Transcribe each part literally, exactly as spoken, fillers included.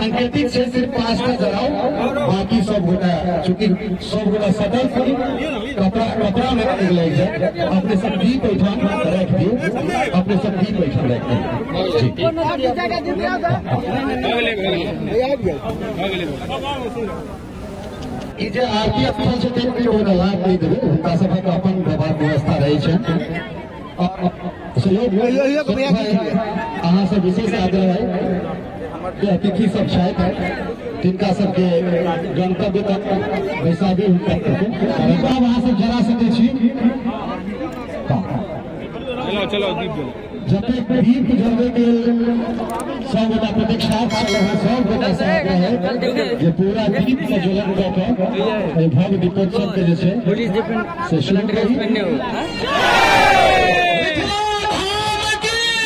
सांकेतिक से सिर्फ पास में जलाओ, बाकी सब गोटा चूँकि सब गोटा सदल कपड़ा कपड़ा में अपने सब दीप बैठान रख दियो, अपने सब दीप बैठान रख दियो। जो आरती स्थल से लाभ नहीं देवे उनका सबका अपन व्यवहार व्यवस्था रहे। अहाँ सब विशेष आग्रह है, अतिथि सब शायद है जिनका सबके गंतव्य तक वैसा भी वहाँ से जरा सके छी। जब तक दीप जलवे के सौ गोटा प्रतीक्षा सौ गोटा से आग्रह है ये पूरा दीप के ज्वलन कऽ भव्य दीपोत्सव के जैसे शुरू करी।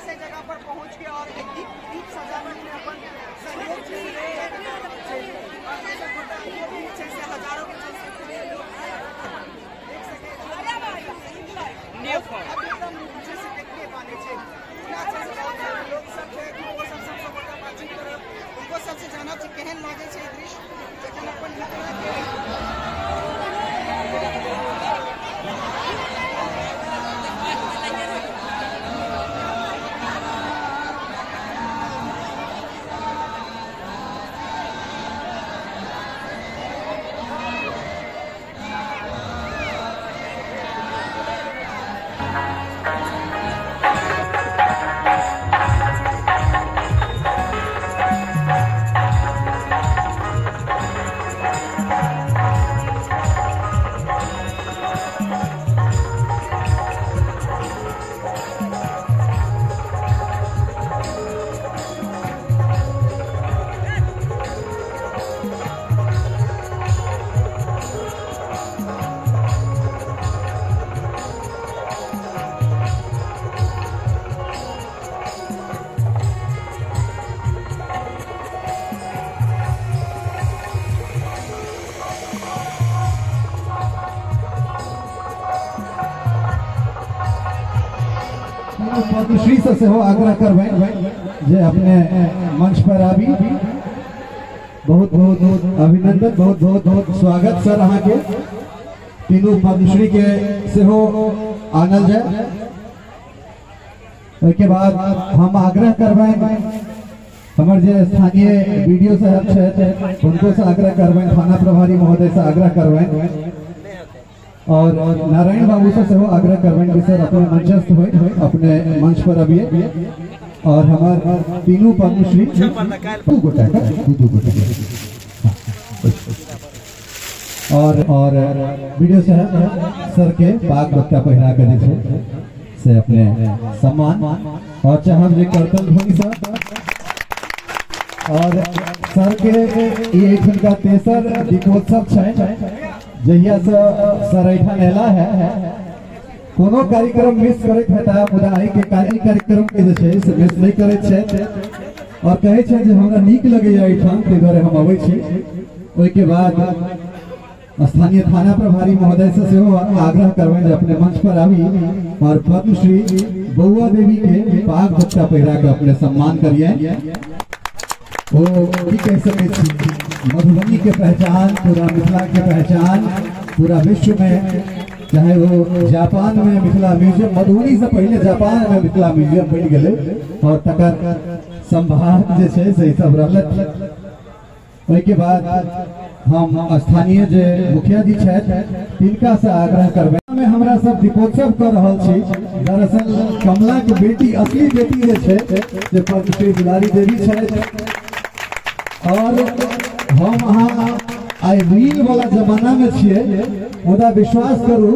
से जगह पर पहुंच के और एक दीप दीप सजावट में अपन सहयोग से हजारों लोग सबसे जाना केहन लगे दृश्य जखन अपन मिथिला के श्री से हो आग्रह करबे जे अपने मंच पर आबी। बहुत बहुत अभिनंदन, बहुत बहुत बहुत स्वागत सर। अहाँ के तीनों पद्मश्री के से हो आनल जाए। उसके बाद हम आग्रह करबे हमर जे स्थानीय वीडियो साहब छे उनको से आग्रह करबे, थाना प्रभारी महोदय से आग्रह करबे और नारायण बाबू से सेहो आग्रह करबनि कि सर अपने मंचस्थ हो अपने मंच पर अबिए और हमार तीनों पद्मश्री दू गोटा दू गोटा और और वीडियो साहब सर के पाग बत्ता पहना के जे छै से अपने सम्मान और चाहब जे करतन ध्वनि सर और सर के ई एक हुनका तेसर दीपोत्सव छै जहिया से सर एठा एला है, है, है। कोनो कार्यक्रम मिस करे हेता मुदा आई के कार्यक्रम के जे छै से मिस नहीं करे छै और कहे छै जे हमरा नीक लगे एठा के घरे हम आबै छी। ओइ के बाद स्थानीय थाना प्रभारी महोदय से सेहो आग्रह करबनि जे अपने मंच पर आबी और पद्मश्री बउआ देवी के पाग बत्ता पहिरा के अपने सम्मान करिए। ओ की कह सकै छी मधुबनी के पहचान, पूरा मिथिला के पहचान पूरा विश्व में, चाहे वो जापान में मिथिला म्यूजियम, मधुबनी से पहले जापान में मिथिला म्यूजियम बन गए और तकर संभाग जे छे से सब रहलत। उसके बाद हम स्थानीय जे मुखिया जी छथि तिनका से आग्रह करबे में हमरा सब दीपोत्सव कर रहल छी। दरअसल कमला के बेटी, असली बेटी जे छे जे पद्मश्री दुलारी देवी छथि और हम अहाँ आई रील वाला जमाना में छे। मुदा विश्वास करू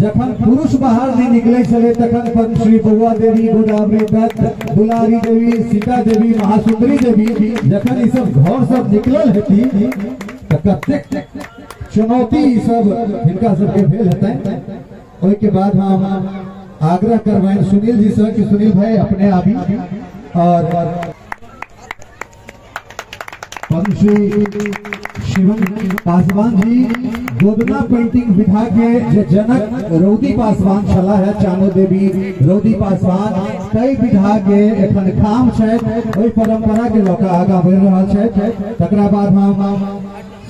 जखन पुरुष बाहर नहीं निकले चले तखन पद्मश्री बउआ देवी, गोदावरी दत्त, दुलारी देवी, सीता देवी, महासुंदरी देवी जखन ये सब घर सब निकलल हेती त कतेक चुनौती सब इनका सबके भेल हेतै। ओहि के बाद हम आग्रह करबैन सुनील जी से कि सुनील भाई अपने आबी और पद्मश्री शिवन पासवान जी गोदना पेंटिंग विधा के जे जनक रौदी पासवान छला है, चानो देवी रौदी पासवान कई विधा के एखन काम है, वही परंपरा के लोग आगा बढ़ रहा है। तकरा बाद हम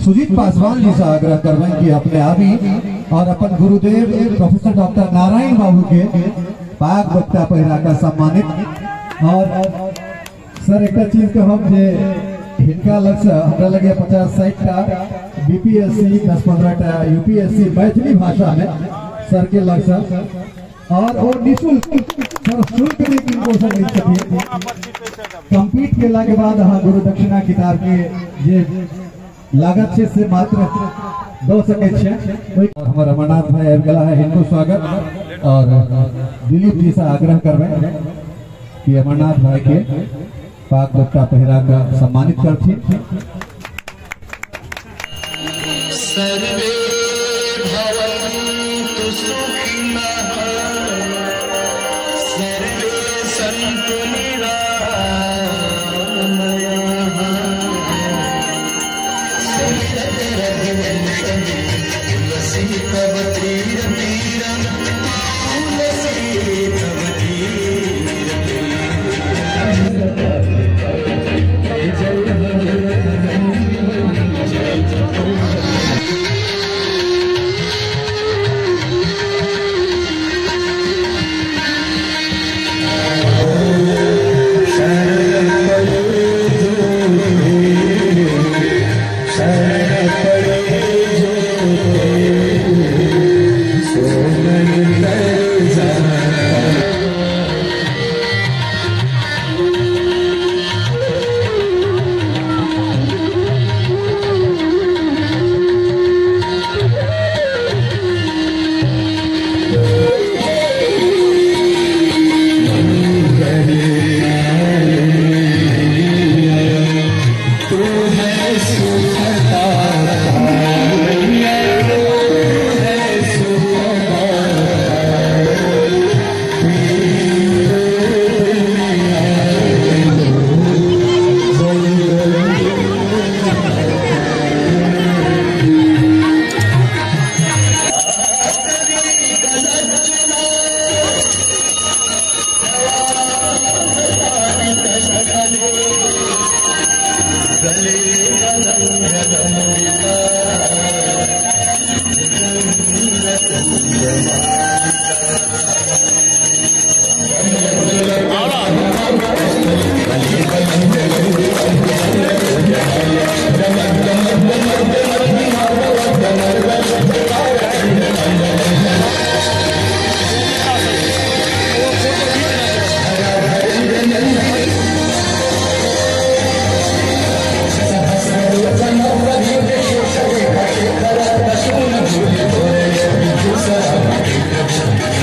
सुजीत पासवान जी से आग्रह करबन कि अपने आबी और अपन गुरुदेव प्रोफेसर डॉक्टर नारायण बाबू के पाग बक्ता पहरा का सम्मानित। और सर एक चीज के हम जे इनका लक्ष्य हमारा लगे पचास साइट का बीपीएससी, दस पंद्रह का यूपीएससी मैथिली भाषा में सर के लक्ष्य और और निशुल्क सर शुल्क में किनको मिल सके। कंप्लीट केला के बाद हाँ गुरु दक्षिणा किताब के ये लागत से से मात्र दो सके छे। हमारा अमरनाथ भाई आबि गेला है, हिंदू स्वागत और दिलीप जी से आग्रह करबे कि अमरनाथ भाई के पाक बक्ता पहरा का सम्मानित करती। सर्वे भवन्तु सुखिनः सर्वे सन्तु निरामयाः तुलसी तव तीरं तीरं तुलसी तव तीरं Thank you.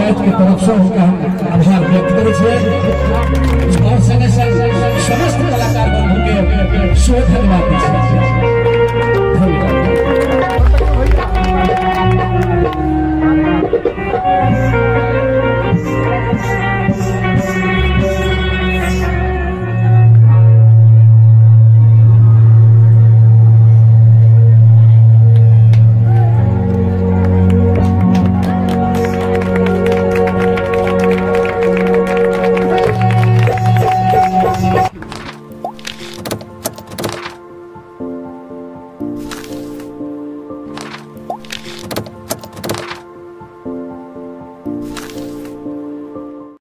पंचायत की तरफ से उनका हम आभार व्यक्त करे और संगे संग समस्त कलाकार बंधु के शुभ धन्यवाद।